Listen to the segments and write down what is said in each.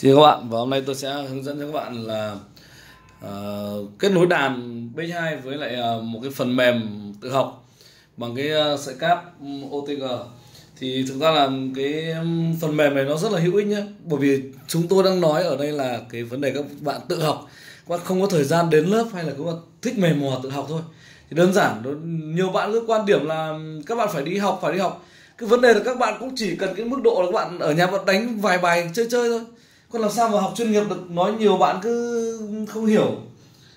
Thì các bạn, và hôm nay tôi sẽ hướng dẫn cho các bạn là kết nối đàn B2 với lại một cái phần mềm tự học bằng cái sợi cáp OTG. Thì thực ra là cái phần mềm này nó rất là hữu ích nhé, bởi vì chúng tôi đang nói ở đây là cái vấn đề các bạn tự học, các bạn không có thời gian đến lớp hay là các bạn thích mày mò tự học thôi. Thì đơn giản, nhiều bạn cứ quan điểm là các bạn phải đi học, cái vấn đề là các bạn cũng chỉ cần cái mức độ là các bạn ở nhà bạn đánh vài bài chơi thôi, còn làm sao mà học chuyên nghiệp được. Nói nhiều bạn cứ không hiểu,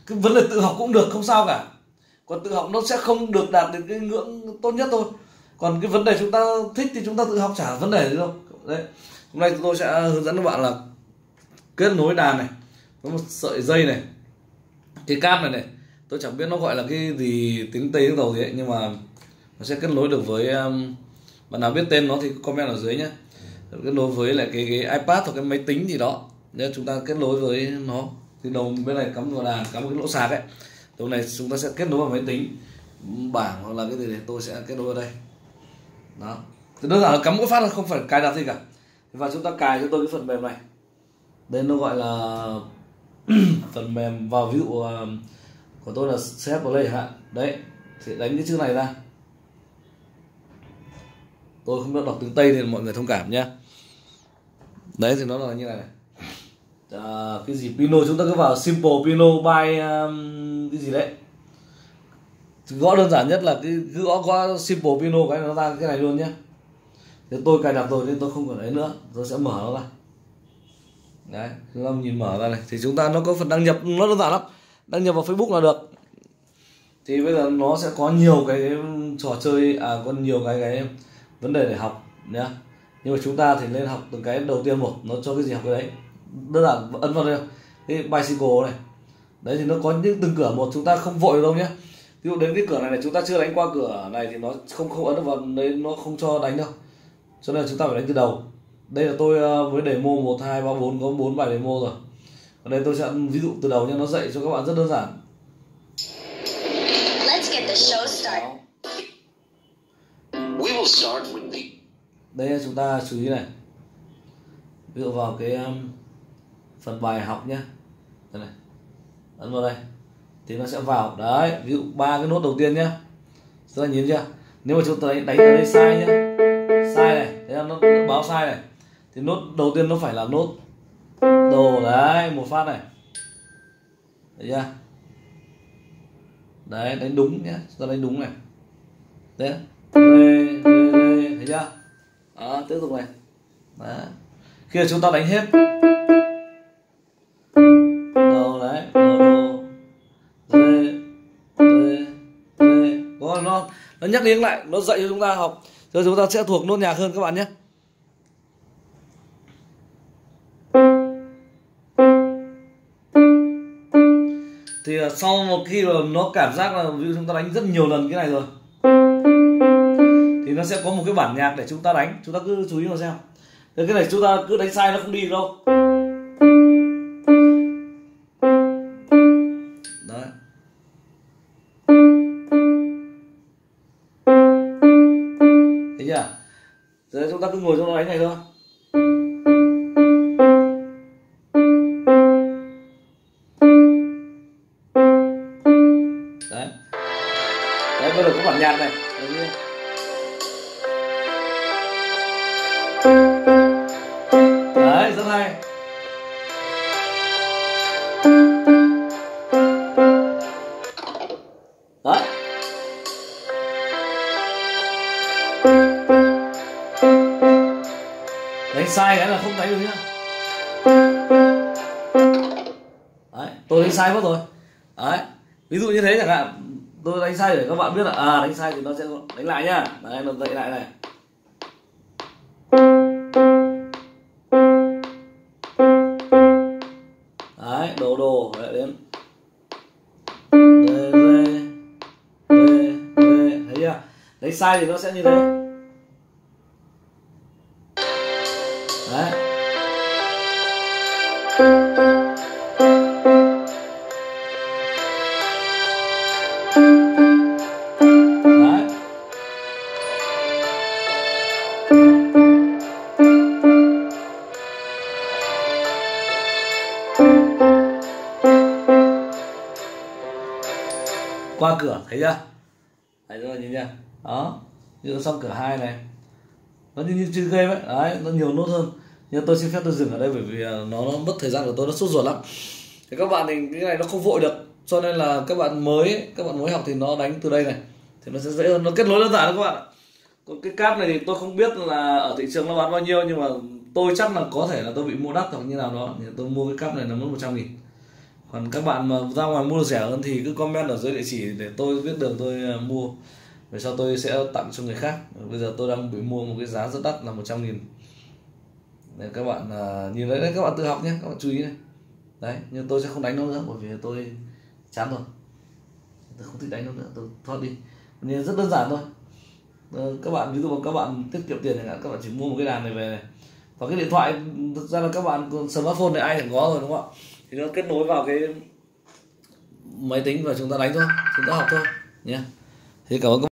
cái vấn đề tự học cũng được, không sao cả, còn tự học nó sẽ không được đạt đến cái ngưỡng tốt nhất thôi. Còn cái vấn đề chúng ta thích thì chúng ta tự học, chả vấn đề gì đâu. Đấy, hôm nay tôi sẽ hướng dẫn các bạn là kết nối đàn này với một sợi dây này, cái cáp này này, tôi chẳng biết nó gọi là cái gì, tiếng Tây tiếng Tàu gì ấy, nhưng mà nó sẽ kết nối được với, bạn nào biết tên nó thì comment ở dưới nhé, kết nối với lại cái iPad hoặc cái máy tính gì đó. Nên chúng ta kết nối với nó thì đầu bên này cắm vào đàn, cắm một cái lỗ sạc ấy, đầu này chúng ta sẽ kết nối vào máy tính bảng hoặc là cái gì này, tôi sẽ kết nối vào đây. Đó, thì đơn giản là cắm mỗi phát là không phải cài đặt gì cả. Và chúng ta cài cho tôi cái phần mềm này, đây nó gọi là phần mềm vào, ví dụ của tôi là set play hả. Đấy, thì đánh cái chữ này ra, tôi không biết đọc tiếng Tây thì mọi người thông cảm nhé. Đấy thì nó là như này này, cái gì Pino, chúng ta cứ vào Simple Pino by cái gì đấy, gõ đơn giản nhất là cái cứ gõ Simple Piano cái này nó ra cái này luôn nhé. Thì tôi cài đặt rồi nên tôi không cần ấy nữa, tôi sẽ mở nó ra. Đấy, chúng ta nhìn mở ra này thì chúng ta nó có phần đăng nhập, nó đơn giản lắm, đăng nhập vào Facebook là được. Thì bây giờ nó sẽ có nhiều cái trò chơi, có nhiều cái vấn đề để học nhá. Nhưng mà chúng ta thì nên học từng cái đầu tiên một, nó cho cái gì học cái đấy. Đơn giản ấn vào đây cái bicycle này. Đấy thì nó có những từng cửa một, chúng ta không vội đâu nhé. Ví dụ đến cái cửa này này chúng ta chưa đánh qua cửa này thì nó không ấn vào đấy, nó không cho đánh đâu, cho nên là chúng ta phải đánh từ đầu. Đây là tôi với demo 1, 2, 3, 4, có 4 bài demo rồi. Ở đây tôi sẽ ví dụ từ đầu nha, nó dạy cho các bạn rất đơn giản. Đây chúng ta chú ý này, ví dụ vào cái phần bài học nhé, ấn vào đây thì nó sẽ vào. Đấy, ví dụ 3 cái nốt đầu tiên nhá, chúng ta nhìn chưa, nếu mà chúng ta đánh ở đây sai nhá, sai này, thế là nó báo sai này, thì nốt đầu tiên nó phải là nốt đồ. Đấy, một phát này, thấy chưa, đấy đánh đúng nhá, chúng ta đánh đúng này, đấy thấy chưa. Đó, tiếp tục này. Đấy, khi mà chúng ta đánh hết nó nhắc đến lại, nó dạy cho chúng ta học, rồi chúng ta sẽ thuộc nốt nhạc hơn các bạn nhé. Thì sau một khi mà nó cảm giác là ví dụ chúng ta đánh rất nhiều lần cái này rồi thì nó sẽ có một cái bản nhạc để chúng ta đánh, chúng ta cứ chú ý vào xem. Thế cái này chúng ta cứ đánh sai nó không đi đâu. Đấy, chúng ta cứ ngồi trong nó đánh này thôi. Đấy, đấy bây giờ có bản nhạc này. Đấy. Đấy, rất hay. Đấy, đánh sai cái là không đánh được nhá. Đấy, tôi đánh sai mất rồi. Đấy, ví dụ như thế chẳng hạn, tôi đánh sai để các bạn biết là đánh sai thì nó sẽ đánh lại nhá. Đấy, nó dậy lại này. Đấy, đồ đồ lại đến. Đê, đê, đê, đê. Thấy chưa? Đánh sai thì nó sẽ như thế. Đấy. Đấy. qua cửa, thấy chưa? Đấy rồi, nhìn chưa? Đó, như xong cửa 2 này, nó như chơi game ấy, đấy, nó nhiều nốt hơn. Nhưng tôi xin phép tôi dừng ở đây bởi vì nó mất thời gian của tôi, nó sốt ruột lắm. Thì các bạn thì cái này nó không vội được, cho nên là các bạn mới học thì nó đánh từ đây này, thì nó sẽ dễ hơn, nó kết nối đơn giản lắm các bạn ạ. Còn cái cáp này thì tôi không biết là ở thị trường nó bán bao nhiêu, nhưng mà tôi chắc là có thể là tôi bị mua đắt hoặc như nào đó, thì tôi mua cái cáp này là mất 100.000. Còn các bạn mà ra ngoài mua rẻ hơn thì cứ comment ở dưới địa chỉ để tôi biết được tôi mua, về sau tôi sẽ tặng cho người khác. Bây giờ tôi đang bị mua một cái giá rất đắt là 100.000. Để các bạn nhìn đấy, các bạn tự học nhé, các bạn chú ý này. Đấy, nhưng tôi sẽ không đánh nó nữa bởi vì tôi chán rồi, tôi không thích đánh nó nữa, tôi thoát đi. Nên rất đơn giản thôi. Các bạn ví dụ các bạn tiết kiệm tiền chẳng hạn, các bạn chỉ mua một cái đàn này về này. Và cái điện thoại thực ra là các bạn smartphone này ai chẳng có rồi đúng không ạ? Thì nó kết nối vào cái máy tính và chúng ta đánh thôi, chúng ta học thôi nhé. Thì cảm ơn các bạn.